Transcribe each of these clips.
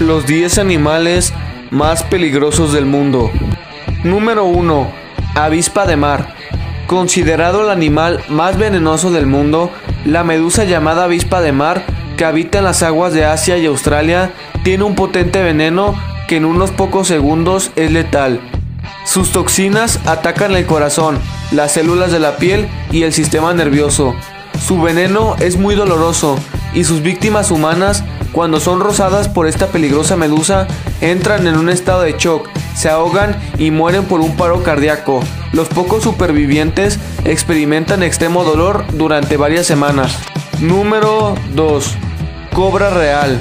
Los 10 animales más peligrosos del mundo. Número 1. Avispa de mar. Considerado el animal más venenoso del mundo, la medusa llamada avispa de mar, que habita en las aguas de Asia y Australia, tiene un potente veneno que en unos pocos segundos es letal. Sus toxinas atacan el corazón, las células de la piel y el sistema nervioso. Su veneno es muy doloroso y sus víctimas humanas, cuando son rozadas por esta peligrosa medusa, entran en un estado de shock, se ahogan y mueren por un paro cardíaco. Los pocos supervivientes experimentan extremo dolor durante varias semanas. Número 2. Cobra real.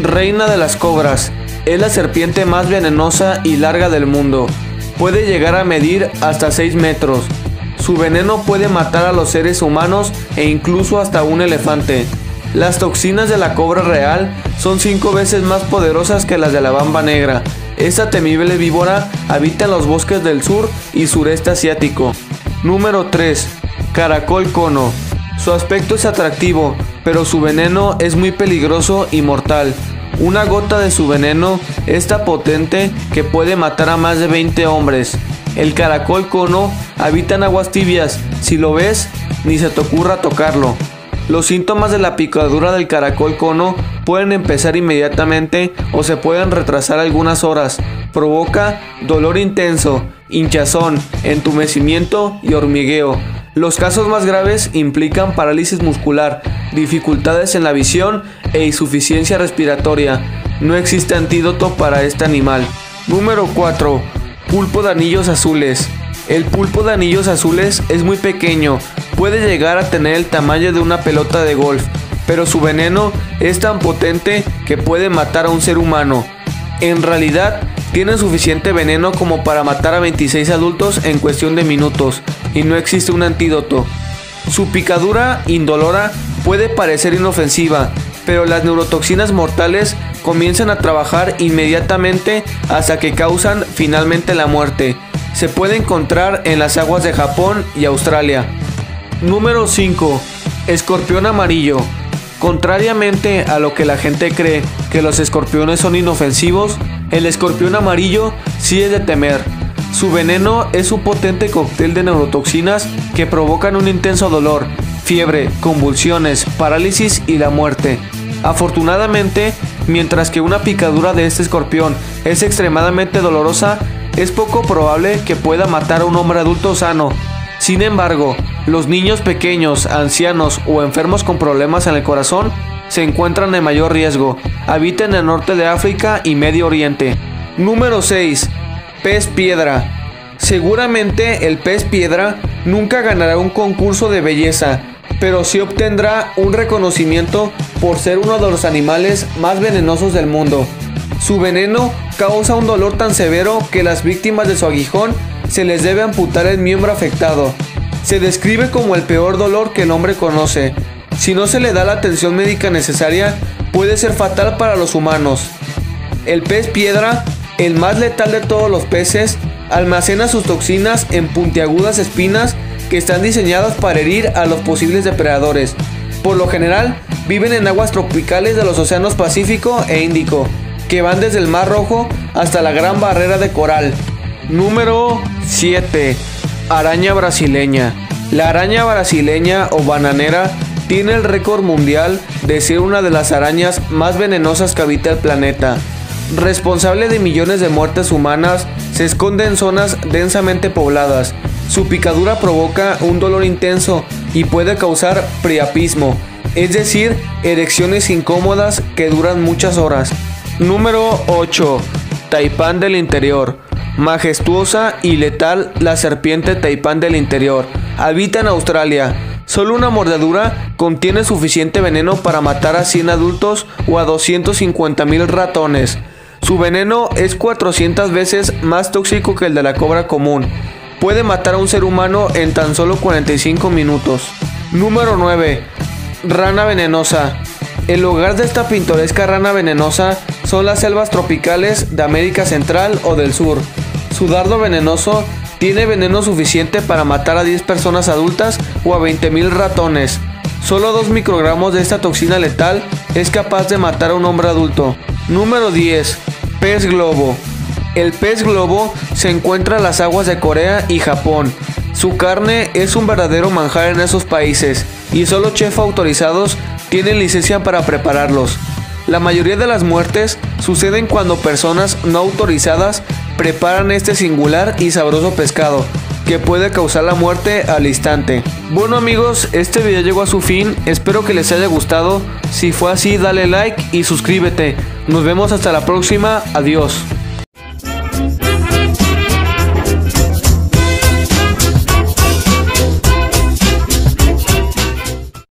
Reina de las cobras. Es la serpiente más venenosa y larga del mundo. Puede llegar a medir hasta 6 metros. Su veneno puede matar a los seres humanos e incluso hasta un elefante. Las toxinas de la cobra real son 5 veces más poderosas que las de la bamba negra. Esta temible víbora habita en los bosques del sur y sureste asiático. Número 3. Caracol cono. Su aspecto es atractivo, pero su veneno es muy peligroso y mortal. Una gota de su veneno es tan potente que puede matar a más de 20 hombres. El caracol cono habita en aguas tibias. Si lo ves, ni se te ocurra tocarlo. Los síntomas de la picadura del caracol cono pueden empezar inmediatamente o se pueden retrasar algunas horas. Provoca dolor intenso, hinchazón, entumecimiento y hormigueo. Los casos más graves implican parálisis muscular, dificultades en la visión e insuficiencia respiratoria. No existe antídoto para este animal. Número 4. Pulpo de anillos azules. El pulpo de anillos azules es muy pequeño, puede llegar a tener el tamaño de una pelota de golf, pero su veneno es tan potente que puede matar a un ser humano. En realidad, tiene suficiente veneno como para matar a 26 adultos en cuestión de minutos, y no existe un antídoto. Su picadura indolora puede parecer inofensiva, pero las neurotoxinas mortales comienzan a trabajar inmediatamente hasta que causan finalmente la muerte. Se puede encontrar en las aguas de Japón y Australia. Número 5. Escorpión amarillo. Contrariamente a lo que la gente cree, que los escorpiones son inofensivos, el escorpión amarillo sí es de temer. Su veneno es un potente cóctel de neurotoxinas que provocan un intenso dolor, fiebre, convulsiones, parálisis y la muerte. Afortunadamente, mientras que una picadura de este escorpión es extremadamente dolorosa, es poco probable que pueda matar a un hombre adulto sano. Sin embargo, los niños pequeños, ancianos o enfermos con problemas en el corazón se encuentran en mayor riesgo. Habita en el norte de África y Medio Oriente. Número 6. Pez piedra. Seguramente el pez piedra nunca ganará un concurso de belleza, pero sí obtendrá un reconocimiento por ser uno de los animales más venenosos del mundo. Su veneno causa un dolor tan severo que las víctimas de su aguijón se les debe amputar el miembro afectado. Se describe como el peor dolor que el hombre conoce. Si no se le da la atención médica necesaria, puede ser fatal para los humanos. El pez piedra, el más letal de todos los peces, almacena sus toxinas en puntiagudas espinas que están diseñadas para herir a los posibles depredadores. Por lo general, viven en aguas tropicales de los océanos Pacífico e Índico, que van desde el Mar Rojo hasta la Gran Barrera de Coral. Número 7. Araña brasileña. La araña brasileña o bananera tiene el récord mundial de ser una de las arañas más venenosas que habita el planeta. Responsable de millones de muertes humanas, se esconde en zonas densamente pobladas. Su picadura provoca un dolor intenso y puede causar priapismo, es decir, erecciones incómodas que duran muchas horas. Número 8. Taipán del interior. Majestuosa y letal, la serpiente taipán del interior habita en Australia. Solo una mordedura contiene suficiente veneno para matar a 100 adultos o a 250,000 ratones. Su veneno es 400 veces más tóxico que el de la cobra común. Puede matar a un ser humano en tan solo 45 minutos. Número 9. Rana venenosa. El hogar de esta pintoresca rana venenosa son las selvas tropicales de América Central o del Sur. Su dardo venenoso tiene veneno suficiente para matar a 10 personas adultas o a 20,000 ratones. Solo 2 microgramos de esta toxina letal es capaz de matar a un hombre adulto. Número 10. Pez globo. El pez globo se encuentra en las aguas de Corea y Japón. Su carne es un verdadero manjar en esos países y solo chefs autorizados tienen licencia para prepararlos. La mayoría de las muertes suceden cuando personas no autorizadas preparan este singular y sabroso pescado, que puede causar la muerte al instante. Bueno amigos, este video llegó a su fin, espero que les haya gustado. Si fue así, dale like y suscríbete. Nos vemos hasta la próxima, adiós.